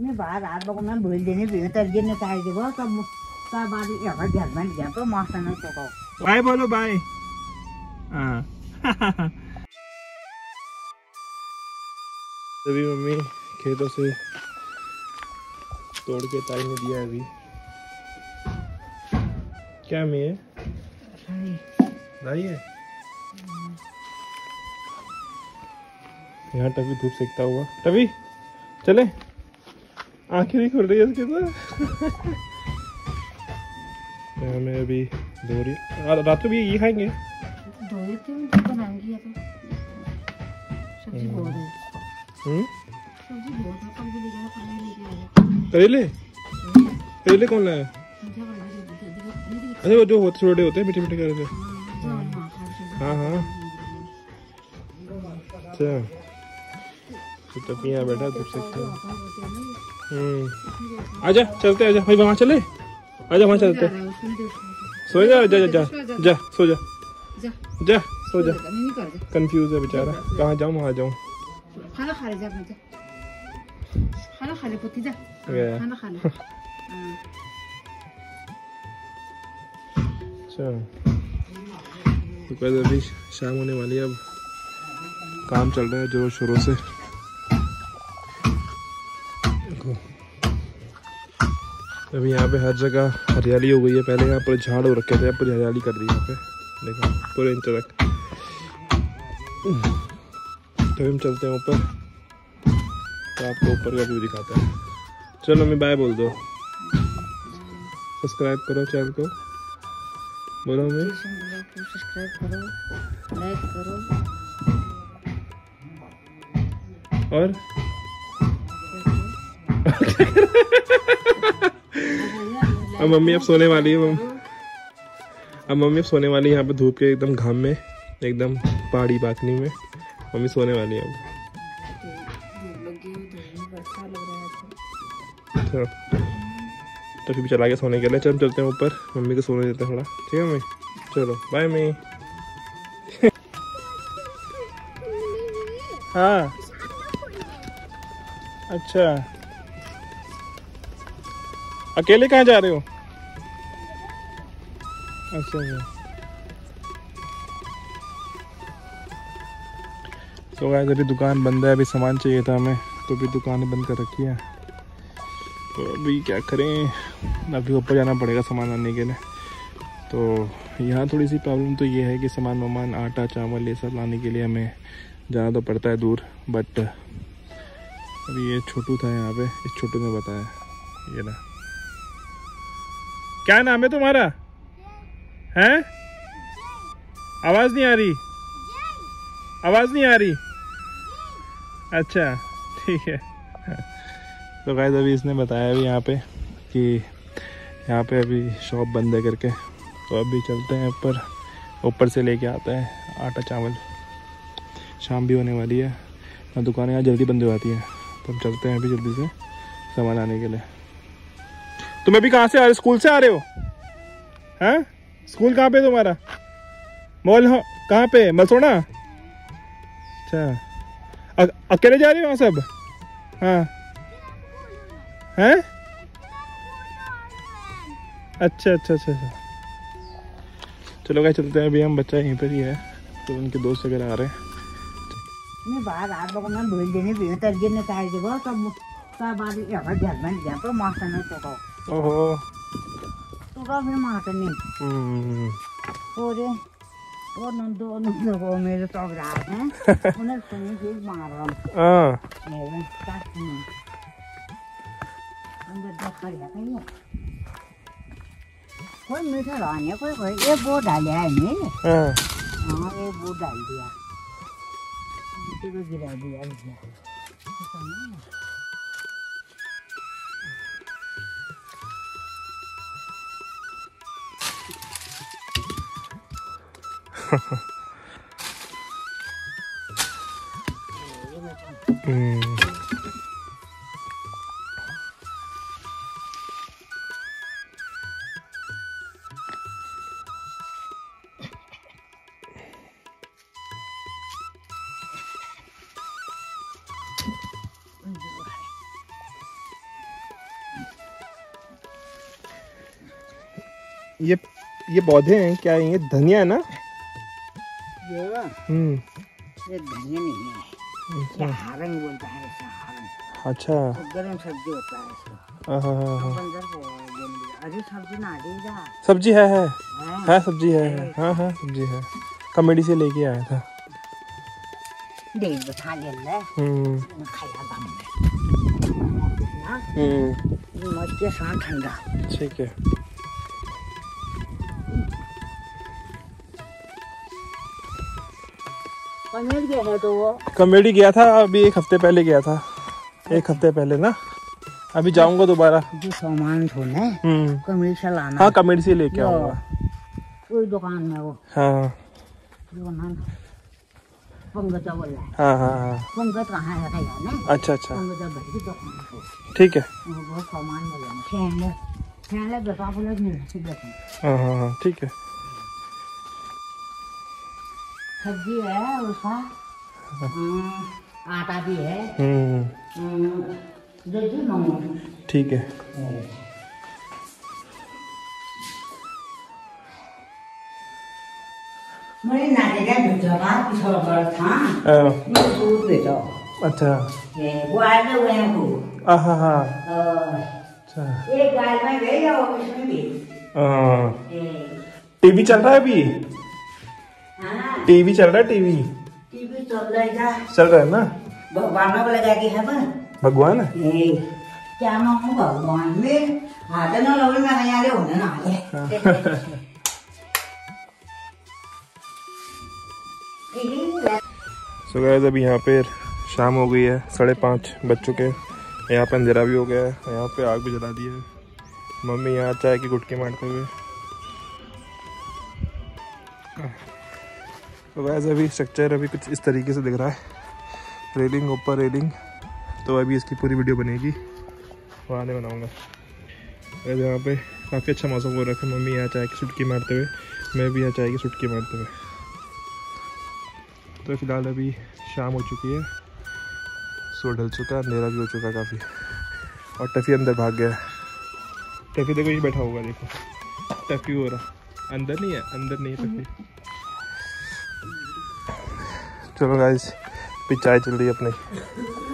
मैं बाहर आर बको मैं भूल देने भी होता है ने कहा कि वो सब का बाद यहाँ घर में गया तो मास्टर ने टोका बाय बोलो बाय। हां अभी मम्मी खेतों से तोड़ के ताई ने दिया है। अभी क्या में है राई है यहाँ टवी धूप सेकता हुआ। टवी चले आंखें नहीं खुल रही है इसके साथ। हमें अभी दोरी रात को भी ये खाएंगे दोरी तो बनाएंगे सब्जी बहुत है। सब्जी बहुत है कल भी ले जाना पड़ेगा। करेले करेले कौन लाया? अरे वो जो होते छोटे होते हैं मीठे मीठे करेले। हाँ हाँ अच्छा तो यहाँ बैठा धूप सेकता है। आजा चलते आजा भाई वहाँ चले आजा वहाँ चलते सो जा जा जा जा सो जा जा सो जा। कंफ्यूज है बेचारा कहाँ जाऊँ वहाँ जाऊँ। खाना खा ले जा खाना खा ले पुती जा खाना खा ले। अच्छा अभी शाम होने वाली है अब काम चल रहा है जोरों शोरों से। अभी यहाँ पे हर जगह हरियाली हो गई है। पहले यहाँ पूरे झाड़ हो रखे थे पूरी हरियाली कर दी यहाँ पे देखो पूरे इंच तक। तो हम चलते हैं ऊपर तो आपको ऊपर का व्यू दिखाता है। चलो मैं बाय बोल दो सब्सक्राइब करो चैनल को बोलो मैं सब्सक्राइब करो लाइक करो और अब मम्मी अब सोने वाली है। अब मम्मी अब सोने वाली है यहाँ पे धूप के एकदम घाम में एकदम पहाड़ी बाकनी में मम्मी सोने वाली है अब। तो फिर भी चला गया सोने के लिए। चल चलते हैं ऊपर मम्मी को सोने देते हैं थोड़ा ठीक है मम्मी। चलो बाय मम्मी। हाँ अच्छा अकेले कहाँ जा रहे हो? अच्छा तो गाइस अभी दुकान बंद है। अभी सामान चाहिए था हमें तो भी दुकान बंद कर रखी है तो अभी क्या करें। अभी ऊपर जाना पड़ेगा सामान लाने के लिए। तो यहाँ थोड़ी सी प्रॉब्लम तो ये है कि सामान वामान आटा चावल ये सब लाने के लिए हमें जाना तो पड़ता है दूर। बट अभी ये छोटू था यहाँ पे इस छोटू ने बताया ये ना क्या नाम है तुम्हारा है? आवाज नहीं आ रही आवाज नहीं आ रही। अच्छा ठीक है। तो गाइस अभी इसने बताया अभी यहाँ पे कि यहाँ पे अभी शॉप बंद है करके। तो अभी चलते हैं ऊपर ऊपर से लेके आते हैं आटा चावल। शाम भी होने वाली है ना दुकानें यहाँ जल्दी बंद हो जाती है। तो हम चलते हैं अभी जल्दी से सामान आने के लिए। तुम अभी कहाँ से आ रहे हो? स्कूल से आ रहे हो? हैं स्कूल कहाँ पे तुम्हारा? मॉल हो कहाँ पे? मलसोना। अच्छा अकेले जा रहे हो वहाँ सब? हाँ हैं अच्छा अच्छा अच्छा अच्छा। चलो गाइस चलते हैं अभी हम बच्चा यहीं पर ही है तो उनके दोस्त वगैरह आ रहे हैं। मैं बाहर आ रहा हूँ मैं भूल देने भी होता है ने कहा कि वो सब बाद यहाँ घर में गया तो मास्टर ने टोका। ओहो तो काफी मारते नहीं ओरे वो नंदो नंदो को मेरे तो ग्राह हैं उन्हें सुनी चीज मार रहा हूँ। हाँ मेरे साथ में अंदर देख कर जाते हैं कोई मीठा लाने कोई कोई ये वो डाल दिया है नहीं। हाँ हाँ ये वो डाल दिया इसको गिरा दिया इसमें। ये पौधे हैं क्या है? ये धनिया है ना? ये धनिया नहीं है, ये हारंग बोलता है इसको। अच्छा, गर्म सब्जी होता है इसको। अरे सब्जी ना देगा, सब्जी है हाँ, सब्जी है हाँ, सब्जी है। कमेडी से लेके आया था, देख बता ले ले। खाया हमने मस्त के साथ ठंडा, ठीक है। कमेडी गया है तो वो कमेडी गया था अभी एक हफ्ते पहले गया था, एक हफ्ते पहले ना। अभी जाऊंगा दोबारा, जो सामान ढोना कमेडी से लाना। हाँ, कमेडी से लेके आऊंगा। कोई दुकान में वो हाँ पंकज बोल रहा है। हाँ हाँ हाँ, पंकज कहाँ है यार? अच्छा अच्छा, ठीक है। बहुत सामान मिलेगा, चैनल बेटा बोला नहीं। हाँ हाँ हाँ, ठीक है। सब्जी है उसका, आटा भी है। ठीक है। मेरी नानी का बेटा बात किशोर पर था, मैं दूध बेटा। अच्छा, ये गाय में हुए हैं वो। हाँ हाँ, अच्छा। एक गाय में गई और उसमें भी टीवी चल रहा है अभी। टीवी चल रहा है, टीवी चल रहा है ना। भगवान को लगा के है भगवान क्या नाम भगवान में हाथ ना लगे ना, यार होने ना है। सो गाइस, अभी यहाँ पे शाम हो गई है, 5:30 बज चुके हैं। यहाँ पे अंधेरा भी हो गया है, यहाँ पे आग भी जला दी है मम्मी। यहाँ चाय की गुटकी मारते हुए। तो वैसे अभी स्ट्रक्चर अभी कुछ इस तरीके से दिख रहा है, रेलिंग ऊपर रेलिंग। तो अभी इसकी पूरी वीडियो बनेगी, वहाँ नहीं बनाऊँगा। वैसे यहाँ पे काफ़ी अच्छा मौसम हो रखा है। मम्मी यहाँ चाय की सुटकी मारते हुए, मैं भी यहाँ चाय की सुटकी मारते हुए। तो फिलहाल अभी शाम हो चुकी है, सो ढल चुका, अंधेरा भी हो चुका काफ़ी। और टफ़ी अंदर भाग गया है। टफ़ी देखो ये बैठा होगा, देखो टफ़ी हो रहा, अंदर नहीं है, अंदर नहीं है टफ़ी। चलो गाइस, फिर चाय चल रही है अपनी।